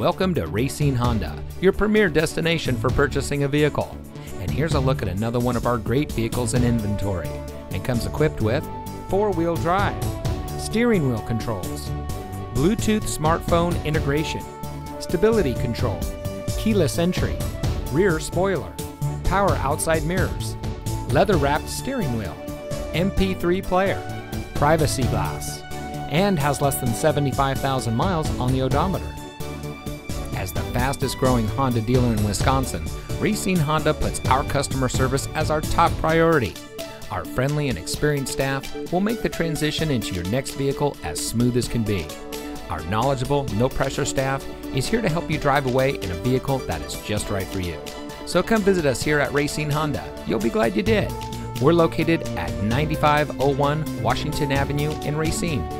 Welcome to Racine Honda, your premier destination for purchasing a vehicle. And here's a look at another one of our great vehicles in inventory. It comes equipped with four-wheel drive, steering wheel controls, Bluetooth smartphone integration, stability control, keyless entry, rear spoiler, power outside mirrors, leather-wrapped steering wheel, MP3 player, privacy glass, and has less than 75,000 miles on the odometer. As the fastest growing Honda dealer in Wisconsin, Racine Honda puts our customer service as our top priority. Our friendly and experienced staff will make the transition into your next vehicle as smooth as can be. Our knowledgeable, no-pressure staff is here to help you drive away in a vehicle that is just right for you. So come visit us here at Racine Honda. You'll be glad you did. We're located at 9501 Washington Avenue in Racine.